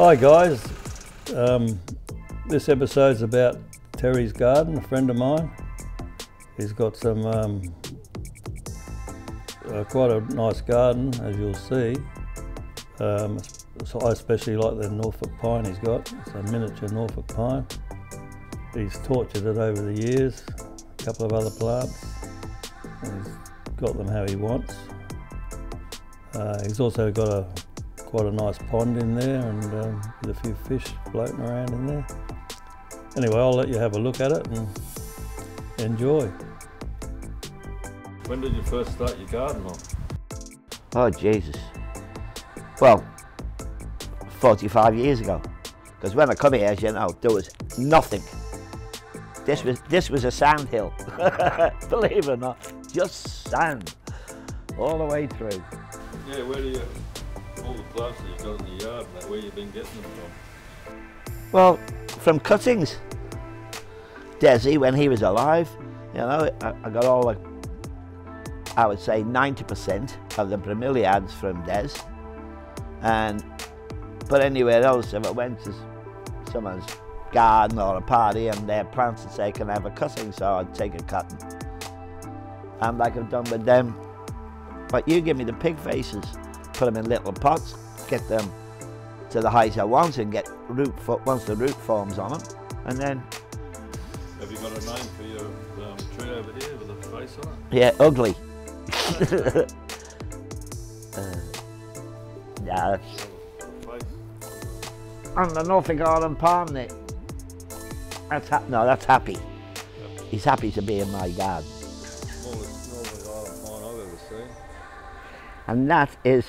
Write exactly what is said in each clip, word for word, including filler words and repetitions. Hi guys, um, this episode's about Terry's garden, a friend of mine. He's got some um, uh, quite a nice garden, as you'll see. Um, so I especially like the Norfolk pine he's got. It's a miniature Norfolk pine. He's tortured it over the years, a couple of other plants. And he's got them how he wants. Uh, he's also got a quite a nice pond in there and um, with a few fish floating around in there. Anyway, I'll let you have a look at it and enjoy. When did you first start your garden off? Oh Jesus, well, forty-five years ago. Because when I come here, as you know, there was nothing. This was, this was a sand hill, believe it or not, just sand all the way through. Yeah, where do you... all the plants that you've got in the yard, like where you've been getting them from? Well, from cuttings. Desi, when he was alive, you know, I, I got all the, I would say ninety percent of the bromeliads from Des. And, but anywhere else, if I went to someone's garden or a party and their plants would say, can I have a cutting? So I'd take a cutting. And like I've done with them, but you give me the pig faces. Put them in little pots, get them to the height I want, and get root for, once the root forms on them, and then. Have you got a name for your um, tree over here with a face on it? Yeah, ugly. uh, yeah, that's. And the Norfolk Island palm, that. That's ha no, that's happy. Yep. He's happy to be in my garden. Smallest Norfolk Island palm I've ever seen. And that is.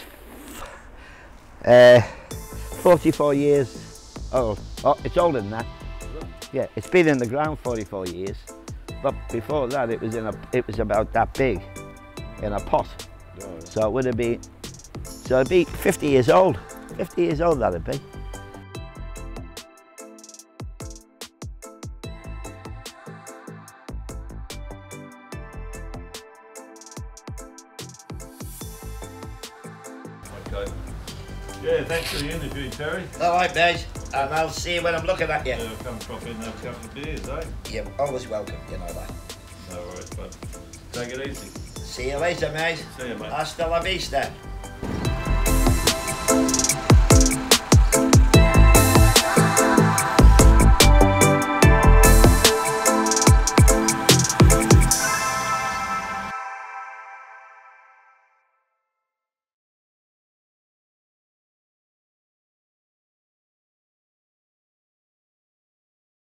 Uh, forty-four years old. Oh, it's older than that. Yeah, it's been in the ground forty-four years, but before that it was in a. It was about that big, in a pot. Oh, yeah. So it would have been. So it'd be fifty years old. Fifty years old that'd be. Okay. Yeah, thanks for the interview, Terry. All right, mate, and I'll see you when I'm looking at you. Yeah, come drop in and have a couple of beers, eh? You're always welcome, you know that. No worries, bud. Take it easy. See you later, mate. See you, mate. Hasta la vista.